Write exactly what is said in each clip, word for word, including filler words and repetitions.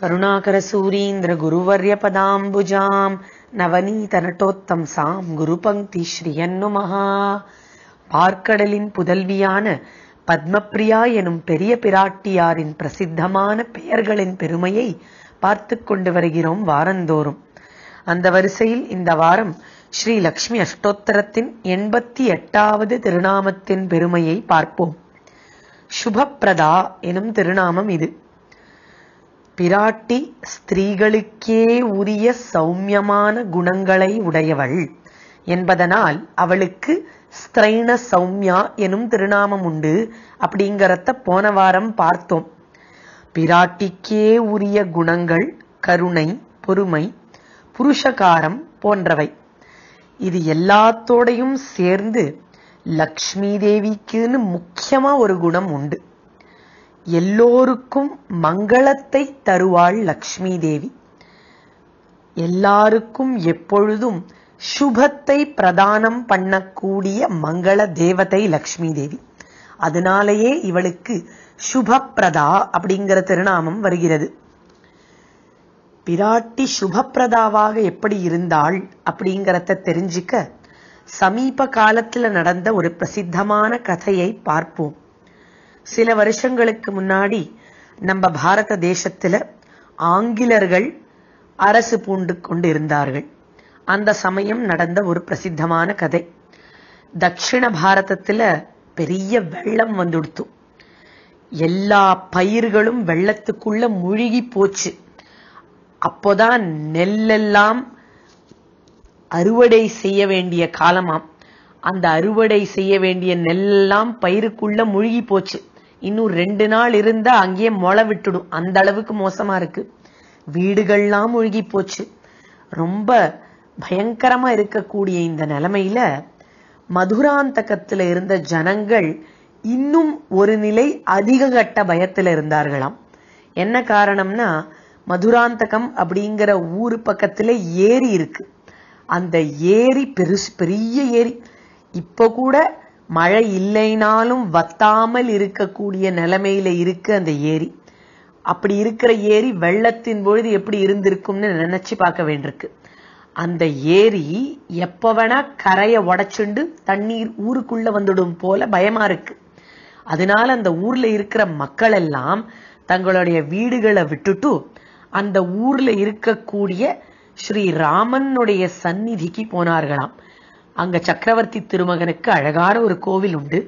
கருணாகரசூரீந்திர குருவர்ய பதாம்புஜாம் நவநீதனட்டோத்தம்சாம் குரு பங்கி ஸ்ரீயன்னுமஹா. பார்க்கடலின் புதல்வியான பத்மப்ரியா எனும் பெரிய பிராட்டியாரின் பிரசித்தமான பெயர்களின் பெருமையை பார்த்து கொண்டு வருகிறோம் வாரந்தோறும். அந்த வரிசையில் இந்த வாரம் ஸ்ரீ லக்ஷ்மி அஷ்டோத்தரத்தின் எண்பத்தி எட்டாவது திருநாமத்தின் பெருமையை பார்ப்போம். சுபப்ரதா எனும் திருநாமம் இது. பிராட்டி ஸ்திரீகளுக்கே உரிய சௌமியமான குணங்களை உடையவள் என்பதனால் அவளுக்கு ஸ்திரைண சௌமியா எனும் திருநாமம் உண்டு. அப்படிங்கிறத போன வாரம் பார்த்தோம். பிராட்டிக்கே உரிய குணங்கள் கருணை, பொறுமை, புருஷகாரம் போன்றவை. இது எல்லாத்தோடையும் சேர்ந்து லக்ஷ்மி தேவிக்குன்னு முக்கியமா ஒரு குணம் உண்டு. எல்லோருக்கும் மங்களத்தை தருவாள் லக்ஷ்மி தேவி. எல்லாருக்கும் எப்பொழுதும் சுபத்தை பிரதானம் பண்ணக்கூடிய மங்கள தேவதை லக்ஷ்மி தேவி. அதனாலேயே இவளுக்கு சுபப்ரதா அப்படிங்கிற திருநாமம் வருகிறது. பிராட்டி சுபப்ரதாவாக எப்படி இருந்தாள் அப்படிங்கிறத தெரிஞ்சுக்க சமீப காலத்துல நடந்த ஒரு பிரசித்தமான கதையை பார்ப்போம். சில வருஷங்களுக்கு முன்னாடி நம்ம பாரத தேசத்துல ஆங்கிலர்கள் அரசு பூண்டு கொண்டு இருந்தார்கள். அந்த சமயம் நடந்த ஒரு பிரசித்தமான கதை. தட்சிண பாரதத்துல பெரிய வெள்ளம் வந்துடுத்து. எல்லா பயிர்களும் வெள்ளத்துக்குள்ள மூழ்கி போச்சு. அப்போதான் நெல்லெல்லாம் அறுவடை செய்ய வேண்டிய காலமாம். அந்த அறுவடை செய்ய வேண்டிய நெல்லெல்லாம் பயிருக்குள்ள மூழ்கி போச்சு. இன்னும் ரெண்டு நாள் இருந்தா அங்கேயே முளை விட்டுடும், அந்த அளவுக்கு மோசமா இருக்கு. வீடுகள்லாம் மூழ்கி போச்சு. ரொம்ப பயங்கரமா இருக்கக்கூடிய இந்த நிலைமையில மதுராந்தகத்துல இருந்த ஜனங்கள் இன்னும் ஒரு நிலை அதிக கட்ட பயத்துல இருந்தார்களாம். என்ன காரணம்னா, மதுராந்தகம் அப்படிங்கிற ஊர் பக்கத்துல ஏரி இருக்கு. அந்த ஏரி பெருசு, பெரிய ஏரி. இப்ப கூட மழை இல்லைனாலும் வத்தாமல் இருக்கக்கூடிய நிலைமையில இருக்கு அந்த ஏரி. அப்படி இருக்கிற ஏரி வெள்ளத்தின் பொழுது எப்படி இருந்திருக்கும்னு நினைச்சு பார்க்க வேண்டியிருக்கு. அந்த ஏரி எப்ப வேணா கரையை உடைச்சுண்டு தண்ணீர் ஊருக்குள்ள வந்துடும் போல பயமா இருக்கு. அதனால அந்த ஊர்ல இருக்கிற மக்கள் எல்லாம் தங்களுடைய வீடுகளை விட்டுட்டு அந்த ஊர்ல இருக்கக்கூடிய ஸ்ரீ ராமனுடைய சந்நிதிக்கு போனார்களாம். அங்க சக்கரவர்த்தி திருமகனுக்கு அழகான ஒரு கோவில் உண்டு.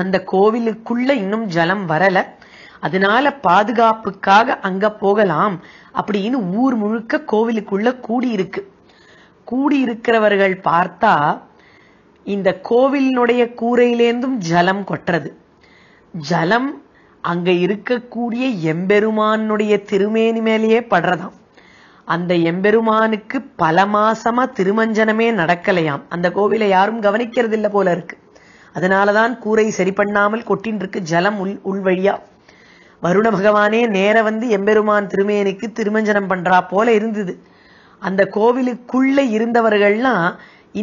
அந்த கோவிலுக்குள்ள இன்னும் ஜலம் வரல, அதனால பாதுகாப்புக்காக அங்க போகலாம் அப்படின்னு ஊர் முழுக்க கோவிலுக்குள்ள கூடியிருக்கு. கூடியிருக்கிறவர்கள் பார்த்தா இந்த கோவிலினுடைய கூரையிலேந்தும் ஜலம் கொட்டுறது. ஜலம் அங்க இருக்கக்கூடிய எம்பெருமானுடைய திருமேனி மேலேயே படுறதாம். அந்த எம்பெருமானுக்கு பல மாசமா திருமஞ்சனமே நடக்கலையாம். அந்த கோவிலை யாரும் கவனிக்கிறது இல்லை போல இருக்கு. அதனாலதான் கூரை சரி பண்ணாமல் கொட்டின் இருக்கு ஜலம் உள் உள்வழியா. வருண பகவானே நேர வந்து எம்பெருமான் திருமேனிக்கு திருமஞ்சனம் பண்றா போல இருந்தது. அந்த கோவிலுக்குள்ள இருந்தவர்கள்லாம்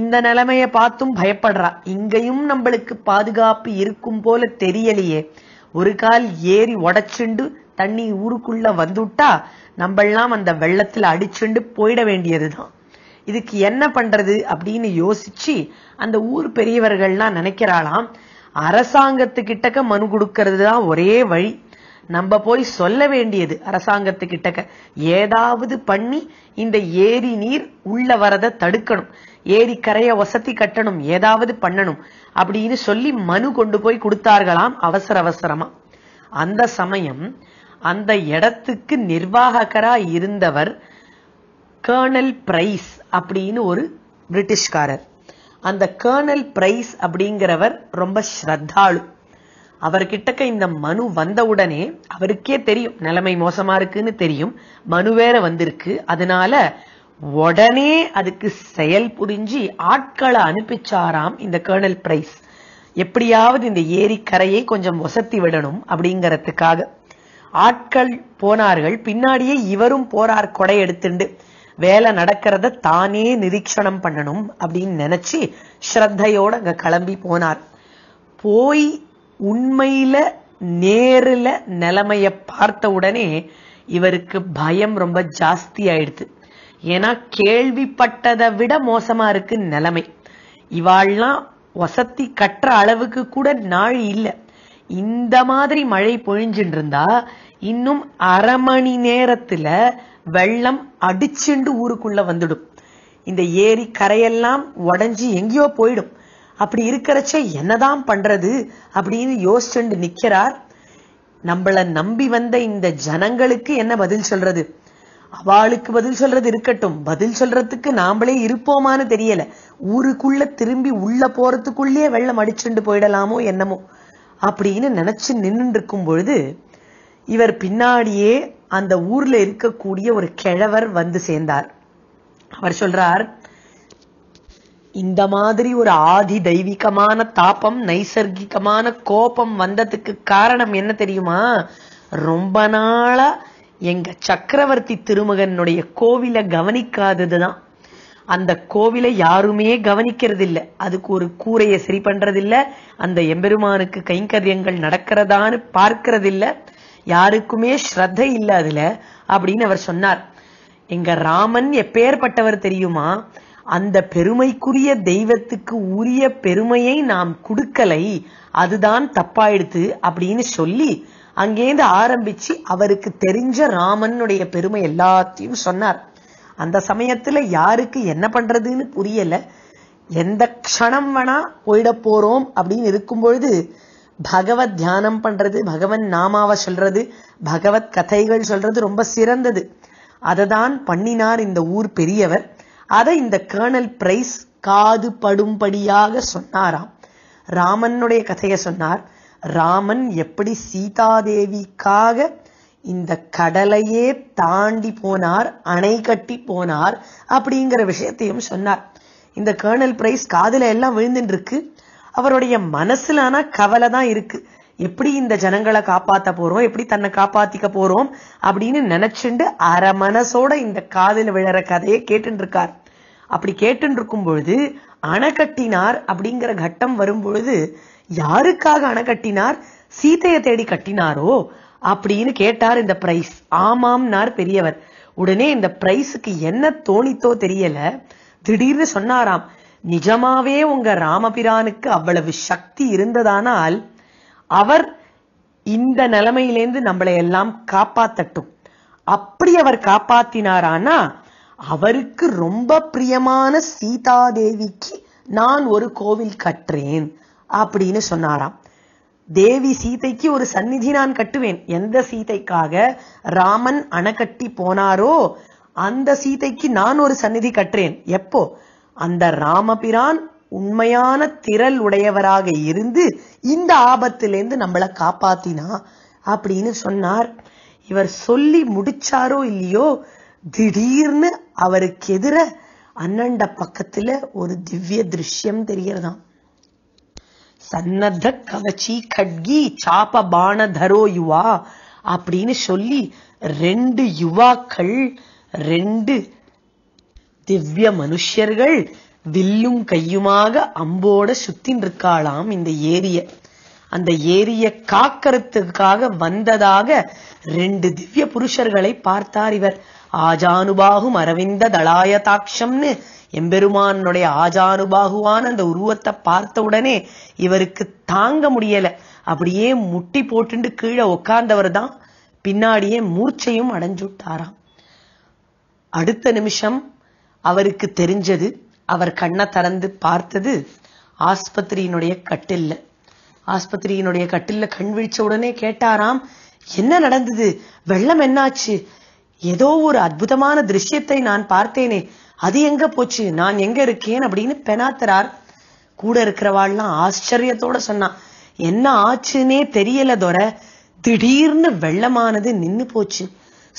இந்த நிலைமையை பார்த்தும் பயப்படுறா. இங்கேயும் நம்மளுக்கு பாதுகாப்பு இருக்கும் போல தெரியலையே, ஒரு கால் ஏறி உடைச்சுண்டு தண்ணி ஊருக்குள்ள வந்துட்டா நம்மெல்லாம் அந்த வெள்ளத்துல அடிச்சுண்டு போயிட வேண்டியதுதான். இதுக்கு என்ன பண்றது அப்படின்னு யோசிச்சு அந்த ஊர் பெரியவர்கள்லாம் நினைக்கிறாளாம், அரசாங்கத்துக்கிட்டக்க மனு கொடுக்கறது தான் ஒரே வழி. நம்ம போய் சொல்ல வேண்டியது அரசாங்கத்துக்கிட்டக்க, ஏதாவது பண்ணி இந்த ஏரி நீர் உள்ள வரதை தடுக்கணும், ஏரி கரைய வசதி கட்டணும், ஏதாவது பண்ணணும் அப்படின்னு சொல்லி மனு கொண்டு போய் கொடுத்தார்களாம் அவசர அவசரமா. அந்த சமயம் அந்த இடத்துக்கு நிர்வாகரா இருந்தவர் கர்னல் பிரைஸ் அப்படின்னு ஒரு பிரிட்டிஷ்காரர். அந்த கர்னல் பிரைஸ் அப்படிங்கிறவர் ரொம்ப ஸ்ரத்தாளு. அவர்கிட்டக்க இந்த மனு வந்த உடனே அவருக்கே தெரியும் நிலைமை மோசமா இருக்குன்னு தெரியும், மனு வேற வந்திருக்கு. அதனால உடனே அதுக்கு செயல் புரிஞ்சு ஆட்களை அனுப்பிச்சாராம் இந்த கர்னல் பிரைஸ். எப்படியாவது இந்த ஏரி கரையை கொஞ்சம் வசத்தி விடணும் அப்படிங்கறதுக்காக ஆட்கள் போனார்கள். பின்னாடியே இவரும் போறார் கொடை எடுத்துண்டு. வேலை நடக்கிறத தானே நிரீட்சணம் பண்ணணும் அப்படின்னு நினைச்சு ஸ்ரத்தையோட அங்க கிளம்பி போனார். போய் உண்மையில நேரில நிலைமைய பார்த்த உடனே இவருக்கு பயம் ரொம்ப ஜாஸ்தி ஆயிடுது. ஏன்னா கேள்விப்பட்டதை விட மோசமா இருக்கு நிலைமை. இவாள்லாம் வசதி கட்டுற அளவுக்கு கூட நாள் இல்லை. இந்த மாதிரி மழை பொழிஞ்சுட்டு இருந்தா இன்னும் அரை மணி நேரத்துல வெள்ளம் அடிச்சுண்டு ஊருக்குள்ள வந்துடும். இந்த ஏரி கரையெல்லாம் உடஞ்சி எங்கேயோ போயிடும். அப்படி இருக்கிறச்ச என்னதான் பண்றது அப்படின்னு யோசிச்சுண்டு நிக்கிறார். நம்மள நம்பி வந்த இந்த ஜனங்களுக்கு என்ன பதில் சொல்றது? அவளுக்கு பதில் சொல்றது இருக்கட்டும், பதில் சொல்றதுக்கு நாமளே இருப்போமான்னு தெரியல. ஊருக்குள்ள திரும்பி உள்ள போறதுக்குள்ளேயே வெள்ளம் அடிச்சுண்டு போயிடலாமோ என்னமோ அப்படின்னு நினைச்சு நின்று இருக்கும் பொழுது இவர் பின்னாடியே அந்த ஊர்ல இருக்கக்கூடிய ஒரு கிழவர் வந்து சேர்ந்தார். அவர் சொல்றார், இந்த மாதிரி ஒரு ஆதி தெய்வீகமான தாபம், நைசர்கிகமான கோபம் வந்ததுக்கு காரணம் என்ன தெரியுமா? ரொம்ப நாளா எங்க சக்கரவர்த்தி திருமகனுடைய கோவிலை கவனிக்காததுதான். அந்த கோவிலை யாருமே கவனிக்கிறது இல்லை. அதுக்கு ஒரு கூரையை சரி பண்றது இல்லை, அந்த எம்பெருமானுக்கு கைங்கரியங்கள் நடக்கிறதான்னு பார்க்கறது இல்லை, யாருக்குமே ஸ்ரத்தை இல்லை அதுல அப்படின்னு அவர் சொன்னார். எங்க ராமன் எப்பேற்பட்டவர் தெரியுமா? அந்த பெருமைக்குரிய தெய்வத்துக்கு உரிய பெருமையை நாம் கொடுக்கலை, அதுதான் தப்பாயிடுத்து அப்படின்னு சொல்லி அங்கேருந்து ஆரம்பிச்சு அவருக்கு தெரிஞ்ச ராமனுடைய பெருமை எல்லாத்தையும் சொன்னார். அந்த சமயத்துல யாருக்கு என்ன பண்றதுன்னு புரியல. எந்த க்ஷணம் வேணா போயிட போறோம் அப்படின்னு இருக்கும் பொழுது பகவத் தியானம் பண்றது, பகவன் நாமாவை சொல்றது, பகவத் கதைகள் சொல்றது ரொம்ப சிறந்தது. அதை தான் பண்ணினார் இந்த ஊர் பெரியவர். அதை இந்த கர்னல் பிரைஸ் காது படும்படியாக சொன்னாராம். ராமனுடைய கதையை சொன்னார். ராமன் எப்படி சீதாதேவிக்காக இந்த கடலையே தாண்டி போனார், அணை கட்டி போனார் அப்படிங்கிற விஷயத்தையும் சொன்னார். இந்த கர்னல் பிரைஸ் காதுல எல்லாம் விழுந்துட்டு இருக்கு. அவருடைய மனசுல ஆனா கவலை தான் இருக்கு. எப்படி இந்த ஜனங்களை காப்பாத்த போறோம், எப்படி தன்னை காப்பாத்திக்க போறோம் அப்படின்னு நினைச்சுண்டு அரை மனசோட இந்த காதுல விழற கதையை கேட்டு இருக்கார். அப்படி கேட்டு இருக்கும் பொழுது அணை கட்டினார் அப்படிங்கிற கட்டம் வரும் பொழுது யாருக்காக அணை கட்டினார்? சீதையை தேடி கட்டினாரோ அப்படின்னு கேட்டார் இந்த பிரைஸ். ஆமாம்னார் பெரியவர். உடனே இந்த பிரைஸுக்கு என்ன தோணித்தோ தெரியல, திடீர்னு சொன்னாராம், நிஜமாவே உங்க ராமபிரானுக்கு அவ்வளவு சக்தி இருந்ததானால் அவர் இந்த நிலைமையிலேருந்து நம்மளை எல்லாம் காப்பாத்தட்டும். அப்படி அவர் காப்பாத்தினாரானா அவருக்கு ரொம்ப பிரியமான சீதாதேவிக்கு நான் ஒரு கோவில் கட்டுறேன் அப்படின்னு சொன்னாராம். தேவி சீதைக்கு ஒரு சந்நிதி நான் கட்டுவேன். எந்த சீதைக்காக ராமன் அணை கட்டி போனாரோ அந்த சீதைக்கு நான் ஒரு சந்நிதி கட்டுறேன். எப்போ? அந்த ராமபிரான் உண்மையான திரள் உடையவராக இருந்து இந்த ஆபத்திலேருந்து நம்மளை காப்பாத்தினா அப்படின்னு சொன்னார். இவர் சொல்லி முடிச்சாரோ இல்லையோ, திடீர்னு அவருக்கு எதிர அண்ணண்ட பக்கத்துல ஒரு திவ்ய திருஷ்யம் தெரியறதாம். சன்னத்த கவச்சி கட்கி சாப பாண தரோ யுவா அப்படின்னு சொல்லி ரெண்டு யுவாக்கள், ரெண்டு திவ்ய மனுஷர்கள் வில்லும் கையுமாக அம்போட சுத்தின் இருக்காளாம் இந்த ஏரிய. அந்த ஏரிய காக்கறதுக்காக வந்ததாக ரெண்டு திவ்ய புருஷர்களை பார்த்தார் இவர். ஆஜானுபாகும் அரவிந்த தலாயதாட்சம்னு எம்பெருமானுடைய ஆஜானுபாகுவான அந்த உருவத்தை பார்த்த உடனே இவருக்கு தாங்க முடியல. அப்படியே முட்டி போட்டுண்டு கீழே உக்காந்தவர் தான் பின்னாடியே மூர்ச்சையும் அடைஞ்சுட்டாராம். அடுத்த நிமிஷம் அவருக்கு தெரிஞ்சது. அவர் கண்ணை திறந்து பார்த்தது ஆஸ்பத்திரியினுடைய கட்டில்ல. ஆஸ்பத்திரியினுடைய கட்டில்ல கண் விழிச்ச உடனே கேட்டாராம், என்ன நடந்தது? வெள்ளம் என்னாச்சு? ஏதோ ஒரு அற்புதமான திருஷ்யத்தை நான் பார்த்தேனே, அது எங்க போச்சு, நான் எங்க இருக்கேன் அப்படின்னு பெனாத்துறார். கூட இருக்கிறவாள்லாம் ஆச்சரியத்தோட சொன்னான், என்ன ஆச்சுன்னே தெரியல தோற, திடீர்னு வெள்ளமானது நின்னு போச்சு,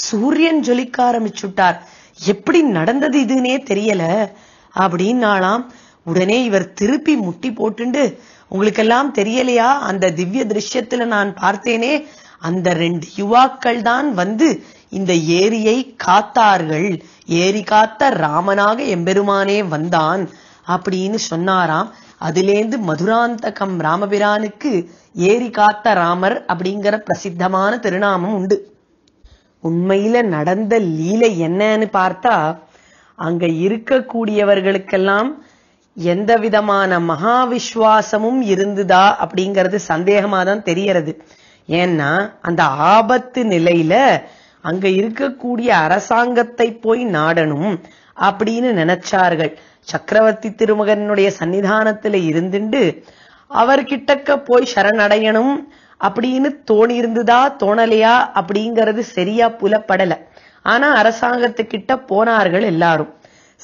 சூரியன் ஜொலிக்க ஆரம்பிச்சுட்டார், எப்படி நடந்தது இதுன்னே தெரியல அப்படின்னாலாம். உடனே இவர் திருப்பி முட்டி போட்டுண்டு, உங்களுக்கெல்லாம் தெரியலையா, அந்த திவ்ய திருஷ்யத்துல நான் பார்த்தேனே, அந்த ரெண்டு யுவாக்கள் தான் வந்து இந்த ஏரியை காத்தார்கள், ஏரி காத்த ராமனாக எம்பெருமானே வந்தான் அப்படின்னு சொன்னாராம். அதிலேந்து மதுராந்தகம் ராமபிரானுக்கு ஏரி காத்த ராமர் அப்படிங்கிற பிரசித்தமான திருநாமம் உண்டு. உண்மையில நடந்த லீலை என்னன்னு பார்த்தா, அங்க இருக்கக்கூடியவர்களுக்கெல்லாம் எந்த விதமான மகாவிஸ்வாசமும் இருந்துதா அப்படிங்கிறது சந்தேகமா தான் தெரியறது. ஏன்னா அந்த ஆபத்து நிலையில அங்க இருக்கக்கூடிய அரசாங்கத்தை போய் நாடணும் அப்படின்னு நினைச்சார்கள். சக்கரவர்த்தி திருமகனுடைய சன்னிதானத்துல இருந்துண்டு அவர்கிட்டக்க போய் சரணடையணும் அப்படின்னு தோணிருந்துதா தோணலையா அப்படிங்கறது சரியா புலப்படல. ஆனா அரசாங்கத்துக்கிட்ட போனார்கள் எல்லாரும்.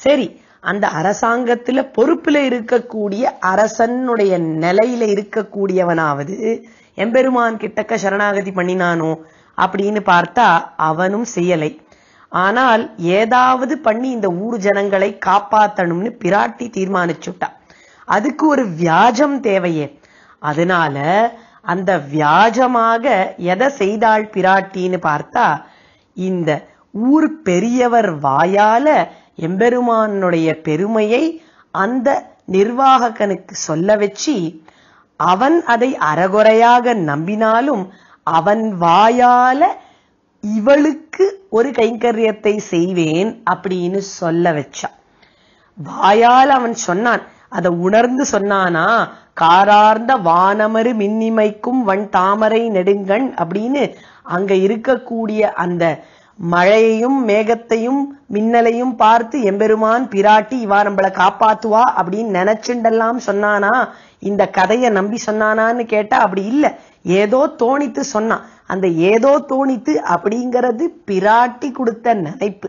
சரி, அந்த அரசாங்கத்துல பொறுப்புல இருக்கக்கூடிய அரசனுடைய நிலையில இருக்கக்கூடியவனாவது எம்பெருமான் கிட்டக்க சரணாகதி பண்ணினானோ அப்படின்னு பார்த்தா அவனும் செய்யலை. ஆனால் ஏதாவது பண்ணி இந்த ஊர் ஜனங்களை காப்பாத்தணும்னு பிராட்டி தீர்மானிச்சுட்டா. அதுக்கு ஒரு வியாஜம் தேவையே. அதனால அந்த வியாஜமாக எதை செய்தாள் பிராட்டின்னு பார்த்தா, இந்த ஊர் பெரியவர் வாயால எம்பெருமானுடைய பெருமையை அந்த நிர்வாககனுக்கு சொல்ல வச்சு, அவன் அதை அறகுறையாக நம்பினாலும் அவன் வாயால இவளுக்கு ஒரு கைங்கரியத்தை செய்வேன் அப்படின்னு சொல்ல வச்சான். வாயால் அவன் சொன்னான், அதை உணர்ந்து சொன்னானா, காரார்ந்த வானமறு மின்னிமைக்கும் வண் தாமரை நெடுங்கண் அப்படின்னு அங்க இருக்கக்கூடிய அந்த மழையையும் மேகத்தையும் மின்னலையும் பார்த்து எம்பெருமான் பிராட்டி இவா நம்மளை காப்பாத்துவா அப்படின்னு நினைச்சுண்டெல்லாம் சொன்னானா, இந்த கதையை நம்பி சொன்னானான்னு கேட்டா அப்படி இல்லை, ஏதோ தோணித்து சொன்னான். அந்த ஏதோ தோணித்து அப்படிங்கிறது பிராட்டி கொடுத்த நினைப்பு.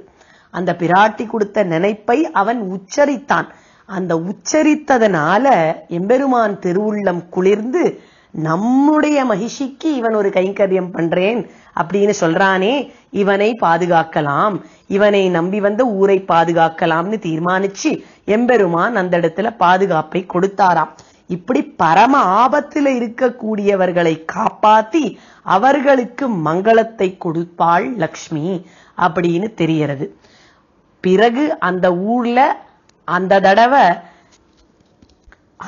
அந்த பிராட்டி கொடுத்த நினைப்பை அவன் உச்சரித்தான். அந்த உச்சரித்ததனால எம்பெருமான் திருவுள்ளம் குளிர்ந்து, நம்முடைய மகிழ்ச்சிக்கு இவன் ஒரு கைங்கரியம் பண்றேன் அப்படின்னு சொல்றானே, இவனை பாதுகாக்கலாம், இவனை நம்பி வந்த ஊரை பாதுகாக்கலாம்னு தீர்மானிச்சு எம்பெருமான் அந்த இடத்துல பாதுகாப்பை கொடுத்தாராம். இப்படி பரம ஆபத்துல இருக்கக்கூடியவர்களை காப்பாத்தி அவர்களுக்கு மங்களத்தை கொடுப்பாள் லக்ஷ்மி அப்படின்னு தெரிகிறது. பிறகு அந்த ஊர்ல அந்த தடவை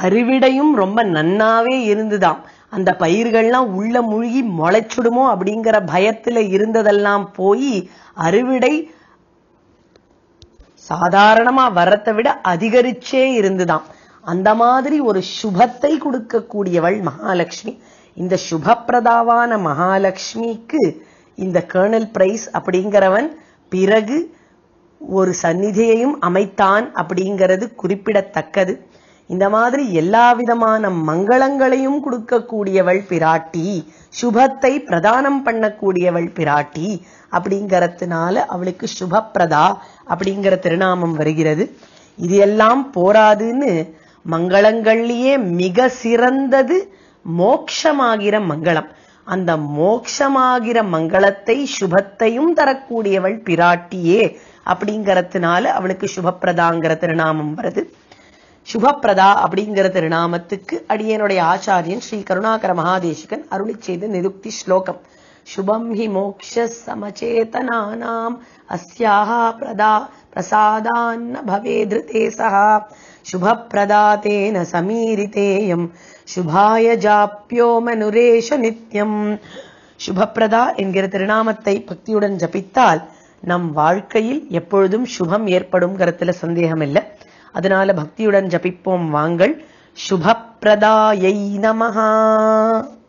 அறுவடையும் ரொம்ப நன்னாவே இருந்துதான். அந்த பயிர்கள்லாம் உள்ள மூழ்கி முளைச்சுடுமோ அப்படிங்கிற பயத்துல இருந்ததெல்லாம் போய் அறுவடை சாதாரணமா வரத்தை விட அதிகரிச்சே இருந்துதான். அந்த மாதிரி ஒரு சுபத்தை கொடுக்கக்கூடியவள் மகாலட்சுமி. இந்த சுபப்பிரதாவான மகாலட்சுமிக்கு இந்த கர்னல் பிரைஸ் அப்படிங்கிறவன் பிறகு ஒரு சந்நிதியையும் அமைத்தான் அப்படிங்கிறது குறிப்பிடத்தக்கது. இந்த மாதிரி எல்லா விதமான மங்களங்களையும் கொடுக்கக்கூடியவள் பிராட்டி, சுபத்தை பிரதானம் பண்ணக்கூடியவள் பிராட்டி அப்படிங்கறதுனால அவளுக்கு சுபப்பிரதா அப்படிங்கிற திருநாமம் வருகிறது. இது எல்லாம் போராதுன்னு மங்களங்கள்லயே மிக சிறந்தது மோட்சமாகிற மங்களம். அந்த மோட்சமாகிற மங்களத்தை சுபத்தையும் தரக்கூடியவள் பிராட்டியே அப்படிங்கறதுனால அவளுக்கு சுபப்பிரதாங்கிற திருநாமம் வருது. சுபப்பிரதா அப்படிங்கிற திருநாமத்துக்கு அடியனுடைய ஆச்சாரியன் ஸ்ரீ கருணாகர மகாதேசிகன் அருளி செய்த நிருக்தி ஸ்லோகம். சுபம் ஹி மோக்ஷ சமச்சேதனானாம் அஸ்யாஹ பிரதா பிரசாதான்ன பவேத்ருதே சஹா சுபப்பிரதா தேன சமீரிதேயம் சுபாய ஜாப்யோ மனுரேஷ நித்யம். சுபப்பிரதா என்கிற திருநாமத்தை பக்தியுடன் ஜபித்தால் நம் வாழ்க்கையில் எப்பொழுதும் சுபம் ஏற்படும் கருத்துல சந்தேகம் இல்லை. அதனால பக்தியுடன் ஜபிப்போம் வாங்கள். சுபப்பிரதாயை நமஹா.